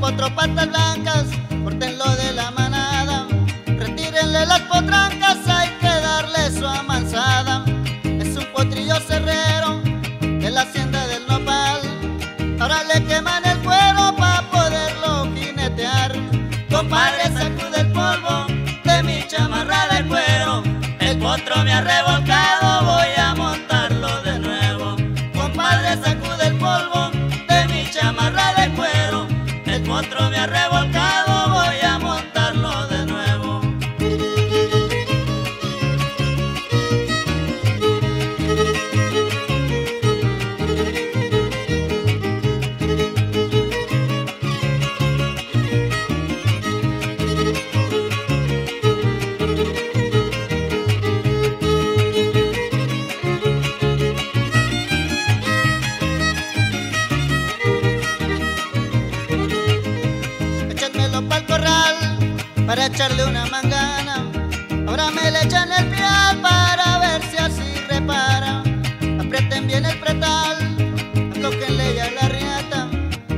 Cuatro patas blancas, córtenlo de la manada, retírenle las potrancas, hay que darle su amansada. Es un potrillo cerrero de la hacienda del Nopal, ahora le queman el cuero para poderlo jinetear. Compadre, sacude el polvo de mi chamarra de cuero, el potro me ha revolcado, voy a montarlo de nuevo. Compadre, sacude el polvo de mi chamarra de cuero, el potro me ha revolcado, voy a montarlo de nuevo. Pa'l corral para echarle una mangana, ahora me le echan el pial para ver si así repara. Aprieten bien el pretal, atóquenle ya la riata,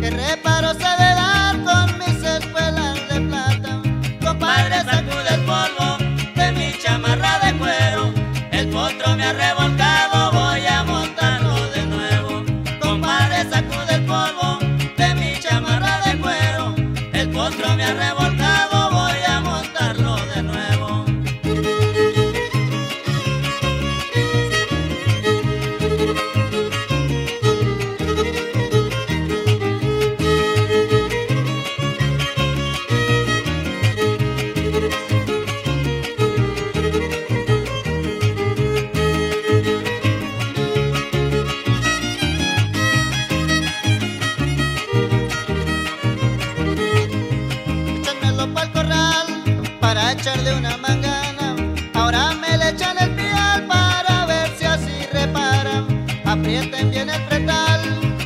que reparo se debe dar con mis espuelas de plata. Compadre, sacude el polvo de mi chamarra de cuero, el potro me ha revolcado, voy a montarlo de nuevo. Compadre, sacude el polvo de mi chamarra de cuero, el potro me ha revolcado, voy a montarlo de nuevo. Para echarle una mangana, ahora me le echan el pial para ver si así reparan. Aprieten bien el pretal,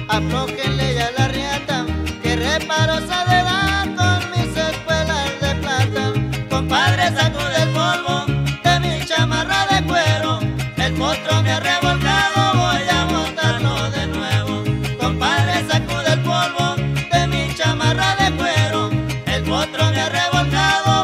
aflóquenle ya la riata, que reparo se le da con mis espuelas de plata. Compadre, sacude el polvo de mi chamarra de cuero, el potro me ha revolcado, voy a montarlo de nuevo. Compadre, sacude el polvo de mi chamarra de cuero, el potro me ha revolcado.